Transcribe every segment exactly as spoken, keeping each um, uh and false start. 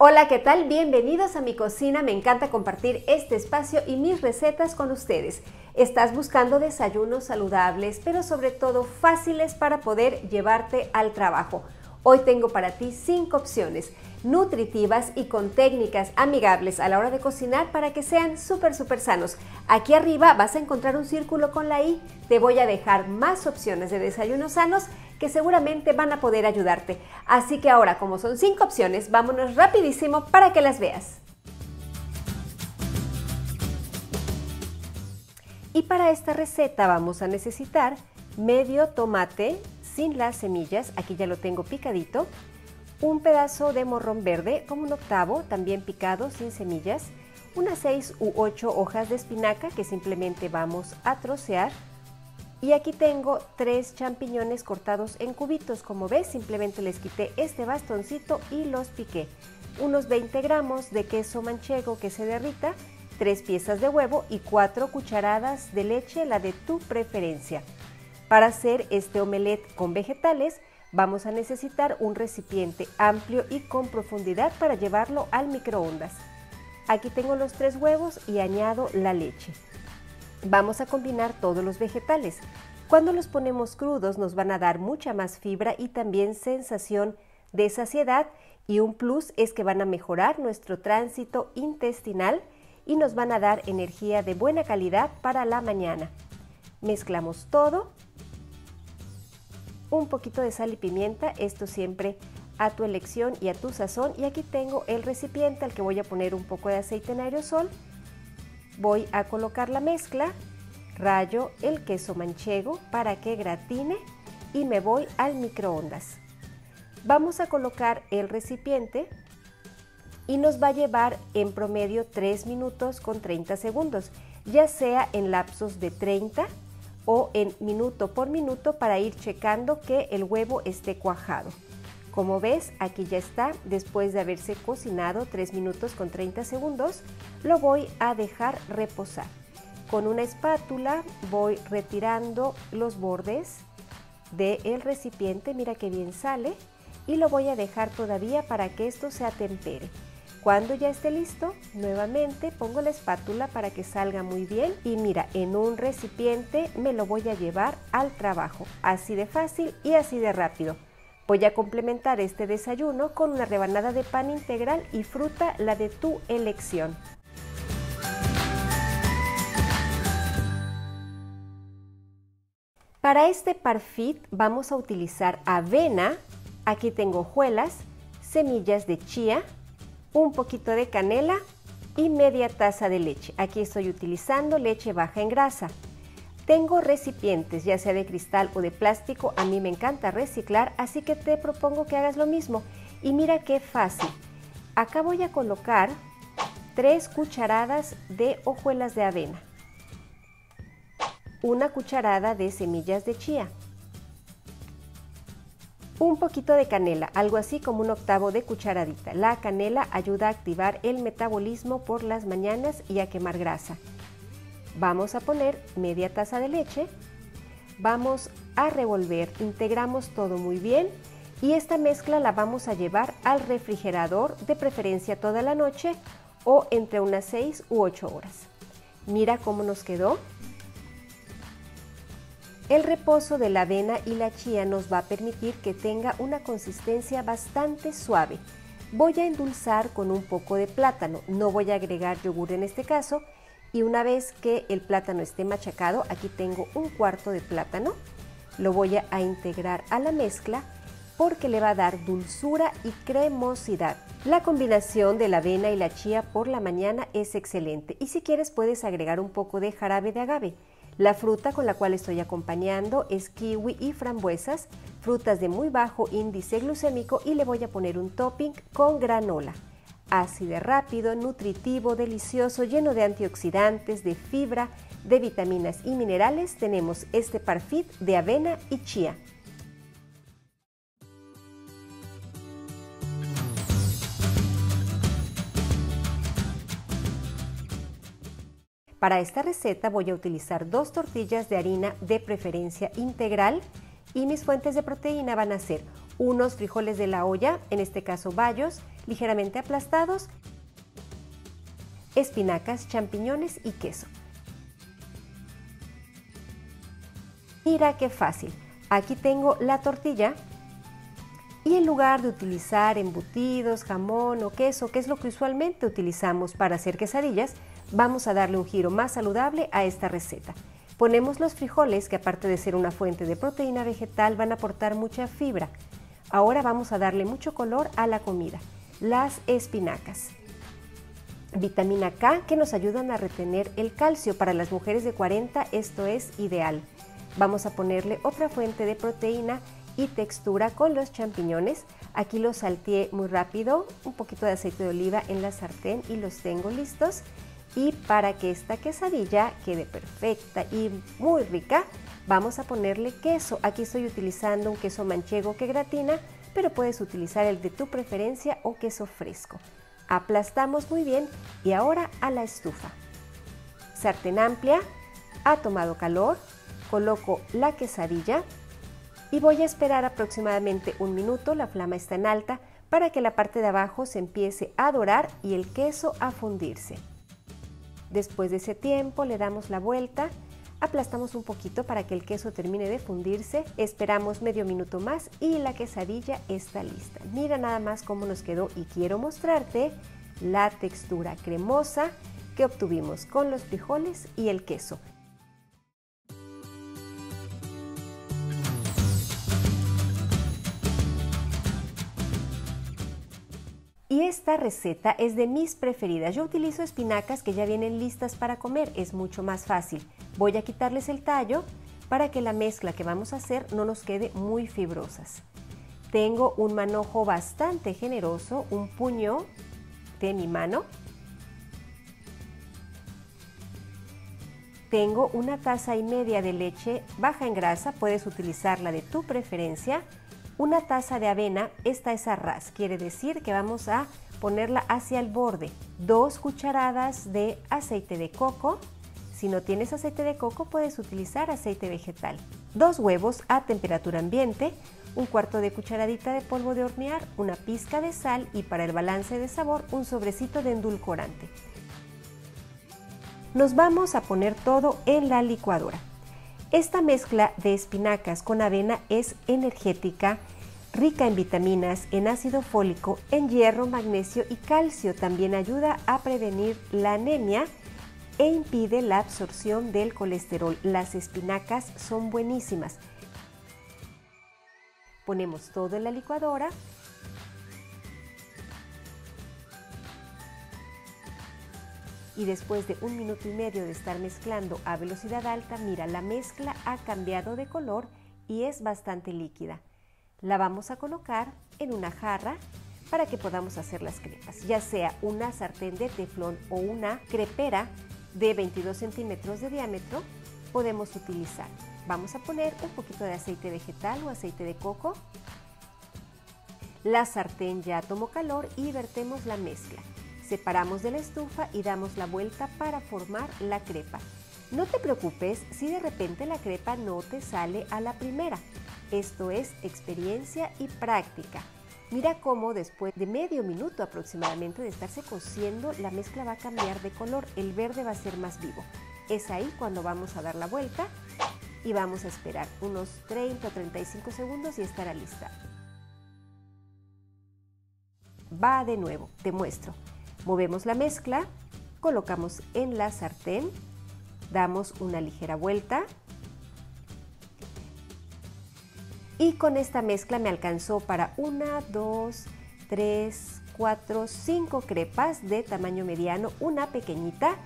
Hola, ¿qué tal? Bienvenidos a mi cocina. Me encanta compartir este espacio y mis recetas con ustedes. ¿Estás buscando desayunos saludables, pero sobre todo fáciles para poder llevarte al trabajo? Hoy tengo para ti cinco opciones nutritivas y con técnicas amigables a la hora de cocinar para que sean súper súper sanos. Aquí arriba vas a encontrar un círculo con la i. Te voy a dejar más opciones de desayunos sanos que seguramente van a poder ayudarte. Así que ahora, como son cinco opciones, vámonos rapidísimo para que las veas. Y para esta receta vamos a necesitar medio tomate sin las semillas, aquí ya lo tengo picadito, un pedazo de morrón verde, como un octavo, también picado, sin semillas, unas seis u ocho hojas de espinaca que simplemente vamos a trocear. Y aquí tengo tres champiñones cortados en cubitos, como ves, simplemente les quité este bastoncito y los piqué. Unos veinte gramos de queso manchego que se derrita, tres piezas de huevo y cuatro cucharadas de leche, la de tu preferencia. Para hacer este omelette con vegetales, vamos a necesitar un recipiente amplio y con profundidad para llevarlo al microondas. Aquí tengo los tres huevos y añado la leche. Vamos a combinar todos los vegetales. Cuando los ponemos crudos nos van a dar mucha más fibra y también sensación de saciedad, y un plus es que van a mejorar nuestro tránsito intestinal y nos van a dar energía de buena calidad para la mañana. Mezclamos todo. Un poquito de sal y pimienta, esto siempre a tu elección y a tu sazón. Y aquí tengo el recipiente al que voy a poner un poco de aceite en aerosol. Voy a colocar la mezcla, rayo el queso manchego para que gratine y me voy al microondas. Vamos a colocar el recipiente y nos va a llevar en promedio tres minutos con treinta segundos, ya sea en lapsos de treinta o en minuto por minuto para ir checando que el huevo esté cuajado. Como ves, aquí ya está, después de haberse cocinado tres minutos con treinta segundos, lo voy a dejar reposar. Con una espátula voy retirando los bordes del recipiente, mira que bien sale, y lo voy a dejar todavía para que esto se atempere. Cuando ya esté listo, nuevamente pongo la espátula para que salga muy bien y mira, en un recipiente me lo voy a llevar al trabajo. Así de fácil y así de rápido. Voy a complementar este desayuno con una rebanada de pan integral y fruta, la de tu elección. Para este parfit vamos a utilizar avena, aquí tengo hojuelas, semillas de chía, un poquito de canela y media taza de leche. Aquí estoy utilizando leche baja en grasa. Tengo recipientes, ya sea de cristal o de plástico, a mí me encanta reciclar, así que te propongo que hagas lo mismo. Y mira qué fácil. Acá voy a colocar tres cucharadas de hojuelas de avena, una cucharada de semillas de chía, un poquito de canela, algo así como un octavo de cucharadita. La canela ayuda a activar el metabolismo por las mañanas y a quemar grasa. Vamos a poner media taza de leche, vamos a revolver, integramos todo muy bien y esta mezcla la vamos a llevar al refrigerador, de preferencia toda la noche o entre unas seis u ocho horas. Mira cómo nos quedó. El reposo de la avena y la chía nos va a permitir que tenga una consistencia bastante suave. Voy a endulzar con un poco de plátano, no voy a agregar yogur en este caso, y una vez que el plátano esté machacado, aquí tengo un cuarto de plátano, lo voy a integrar a la mezcla porque le va a dar dulzura y cremosidad. La combinación de la avena y la chía por la mañana es excelente y si quieres puedes agregar un poco de jarabe de agave. La fruta con la cual estoy acompañando es kiwi y frambuesas, frutas de muy bajo índice glucémico, y le voy a poner un topping con granola. Así de rápido, nutritivo, delicioso, lleno de antioxidantes, de fibra, de vitaminas y minerales, tenemos este parfit de avena y chía. Para esta receta voy a utilizar dos tortillas de harina, de preferencia integral, y mis fuentes de proteína van a ser unos frijoles de la olla, en este caso bayos, ligeramente aplastados, espinacas, champiñones y queso. Mira qué fácil, aquí tengo la tortilla y en lugar de utilizar embutidos, jamón o queso, que es lo que usualmente utilizamos para hacer quesadillas, vamos a darle un giro más saludable a esta receta. Ponemos los frijoles, que aparte de ser una fuente de proteína vegetal, van a aportar mucha fibra. Ahora vamos a darle mucho color a la comida. Las espinacas. Vitamina K, que nos ayudan a retener el calcio. Para las mujeres de cuarenta esto es ideal. Vamos a ponerle otra fuente de proteína y textura con los champiñones. Aquí los salteé muy rápido, un poquito de aceite de oliva en la sartén y los tengo listos. Y para que esta quesadilla quede perfecta y muy rica, vamos a ponerle queso. Aquí estoy utilizando un queso manchego que gratina, pero puedes utilizar el de tu preferencia o queso fresco. Aplastamos muy bien y ahora a la estufa. Sartén amplia, ha tomado calor, coloco la quesadilla y voy a esperar aproximadamente un minuto, la flama está en alta, para que la parte de abajo se empiece a dorar y el queso a fundirse. Después de ese tiempo le damos la vuelta, aplastamos un poquito para que el queso termine de fundirse, esperamos medio minuto más y la quesadilla está lista. Mira nada más cómo nos quedó y quiero mostrarte la textura cremosa que obtuvimos con los frijoles y el queso. Y esta receta es de mis preferidas. Yo utilizo espinacas que ya vienen listas para comer, es mucho más fácil. Voy a quitarles el tallo para que la mezcla que vamos a hacer no nos quede muy fibrosas. Tengo un manojo bastante generoso, un puño de mi mano. Tengo una taza y media de leche baja en grasa, puedes utilizarla de tu preferencia. Una taza de avena, esta es a ras, quiere decir que vamos a ponerla hacia el borde. Dos cucharadas de aceite de coco, si no tienes aceite de coco puedes utilizar aceite vegetal. Dos huevos a temperatura ambiente, un cuarto de cucharadita de polvo de hornear, una pizca de sal y para el balance de sabor un sobrecito de endulcorante. Nos vamos a poner todo en la licuadora. Esta mezcla de espinacas con avena es energética, rica en vitaminas, en ácido fólico, en hierro, magnesio y calcio. También ayuda a prevenir la anemia e impide la absorción del colesterol. Las espinacas son buenísimas. Ponemos todo en la licuadora. Y después de un minuto y medio de estar mezclando a velocidad alta, mira, la mezcla ha cambiado de color y es bastante líquida. La vamos a colocar en una jarra para que podamos hacer las crepas, ya sea una sartén de teflón o una crepera de veintidós centímetros de diámetro, podemos utilizar. Vamos a poner un poquito de aceite vegetal o aceite de coco. La sartén ya tomó calor y vertemos la mezcla. Separamos de la estufa y damos la vuelta para formar la crepa. No te preocupes si de repente la crepa no te sale a la primera. Esto es experiencia y práctica. Mira cómo después de medio minuto aproximadamente de estarse cociendo, la mezcla va a cambiar de color, el verde va a ser más vivo. Es ahí cuando vamos a dar la vuelta y vamos a esperar unos treinta o treinta y cinco segundos y estará lista. Va de nuevo, te muestro. Movemos la mezcla, colocamos en la sartén, damos una ligera vuelta y con esta mezcla me alcanzó para una, dos, tres, cuatro, cinco crepas de tamaño mediano, una pequeñita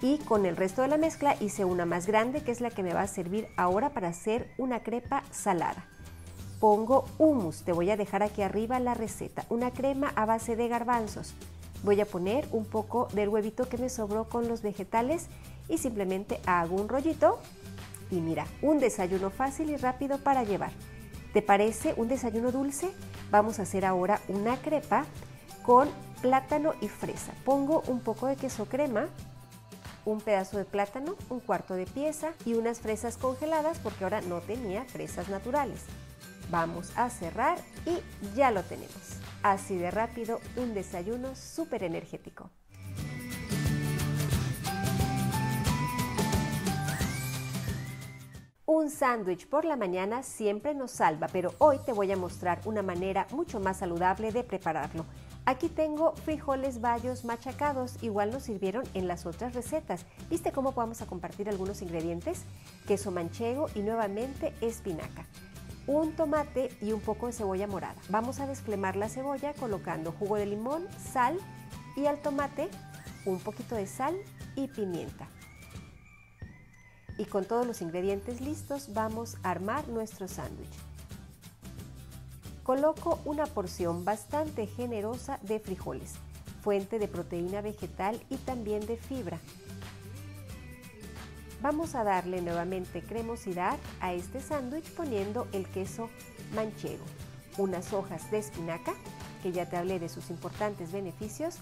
y con el resto de la mezcla hice una más grande que es la que me va a servir ahora para hacer una crepa salada. Pongo hummus, te voy a dejar aquí arriba la receta, una crema a base de garbanzos. Voy a poner un poco del huevito que me sobró con los vegetales y simplemente hago un rollito y mira, un desayuno fácil y rápido para llevar. ¿Te parece un desayuno dulce? Vamos a hacer ahora una crepa con plátano y fresa. Pongo un poco de queso crema, un pedazo de plátano, un cuarto de pieza y unas fresas congeladas porque ahora no tenía fresas naturales. Vamos a cerrar y ya lo tenemos. Así de rápido, un desayuno súper energético. Un sándwich por la mañana siempre nos salva, pero hoy te voy a mostrar una manera mucho más saludable de prepararlo. Aquí tengo frijoles bayos machacados, igual nos sirvieron en las otras recetas. ¿Viste cómo vamos a compartir algunos ingredientes? Queso manchego y nuevamente espinaca. Un tomate y un poco de cebolla morada. Vamos a desflemar la cebolla colocando jugo de limón, sal y al tomate un poquito de sal y pimienta. Y con todos los ingredientes listos vamos a armar nuestro sándwich. Coloco una porción bastante generosa de frijoles, fuente de proteína vegetal y también de fibra. Vamos a darle nuevamente cremosidad a este sándwich poniendo el queso manchego, unas hojas de espinaca, que ya te hablé de sus importantes beneficios.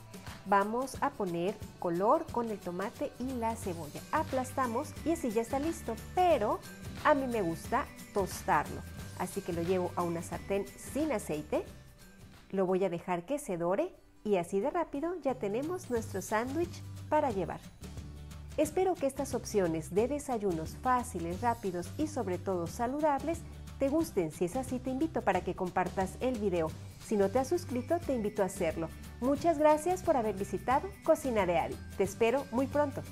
Vamos a poner color con el tomate y la cebolla. Aplastamos y así ya está listo, pero a mí me gusta tostarlo. Así que lo llevo a una sartén sin aceite, lo voy a dejar que se dore y así de rápido ya tenemos nuestro sándwich para llevar. Espero que estas opciones de desayunos fáciles, rápidos y sobre todo saludables te gusten. Si es así, te invito para que compartas el video. Si no te has suscrito, te invito a hacerlo. Muchas gracias por haber visitado Cocina de Addy. Te espero muy pronto.